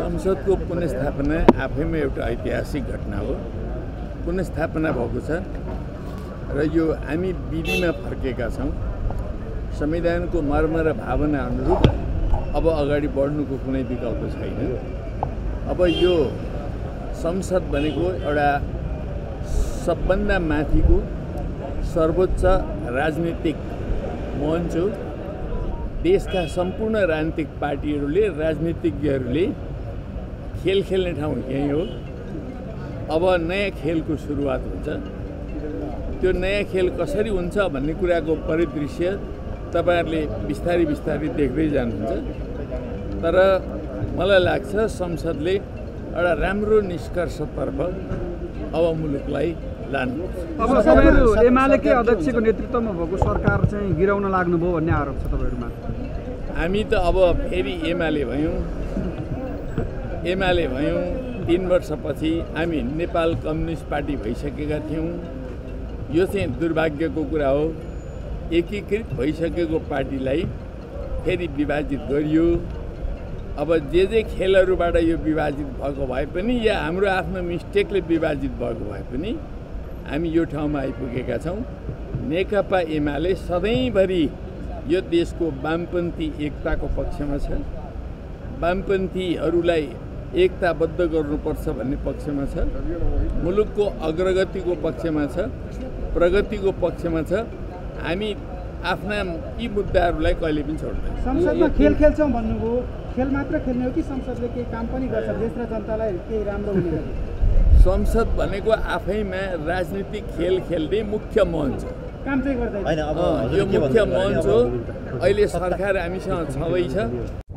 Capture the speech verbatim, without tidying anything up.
संसद को पुनस्थापना आफैमा एउटा ऐतिहासिक घटना हो। पुनस्थापना भएको छ र यो हामी विधिमा फर्केका छौं। संविधानको मर्म र भावना अनुरूप अब अगाडि बढ्नुको कुनै विकल्प छैन। अब यो संसद भनेको एउटा सबभन्दा माथिको सर्वोच्च राजनीतिक मञ्च हो। देशका सम्पूर्ण राजनीतिक पार्टीहरूले राजनीतिज्ञहरूले खेल खेल्ने ठाउँ यही हो। अब नयाँ खेलको सुरुवात हुन्छ। त्यो नयाँ खेल कसरी हुन्छ भन्ने कुराको परिदृश्य तपाईहरुले बिस्तारै बिस्तारै देख्दै जानुहुन्छ। तर मलाई लाग्छ संसदले एउटा राम्रो निष्कर्षतर्फ अब मुलुकलाई अब तपाईहरु एमालेकै अध्यक्षको नेतृत्वमा भएको सरकार चाहिँ गिराउन लाग्नुभयो भन्ने आरोप छ तपाईहरुमा। हामी त अब फेरि एमाले भयौं एमाले भयौं तीन वर्षपछि हामी नेपाल कम्युनिस्ट पार्टी भइसकेका थियौं। यो चाहिँ दुर्भाग्यको कुरा हो। एकीकृत भइसकेको पार्टीलाई फेरि विभाजित गरियो। अब जे जे खेलहरुबाट यो विभाजित भएको भए पनि या हाम्रो आफ्नो मिस्टेकले विभाजित भएको भए पनि हामी यो ठाउँमा आइपुगेका छौं। नेकपा एमाले सधैँभरि यो देशको वामपन्थी एकताको पक्षमा छ, वामपन्थीहरूलाई एकताबद्ध गर्नुपर्छ भन्ने पक्षमा छ, मुलुकको अग्रगतिको पक्षमा छ, प्रगतिको पक्षमा छ। हामी आफ्ना यी मुद्दाहरूलाई कहिले पनि छोड्दैन। संसदमा खेल खेल्छौं भन्नुभयो, खेल मात्र खेल्ने हो कि संसदले केही काम पनि गर्छ, देश र जनतालाई केही राम्रो हुने गर्छ? संसद भनेको आफैमा राजनीतिक खेल खेल्ने मुख्य मञ्च हो। यो मुख्य मञ्च हो। अहिले सरकार हामीसँग छँदैछ।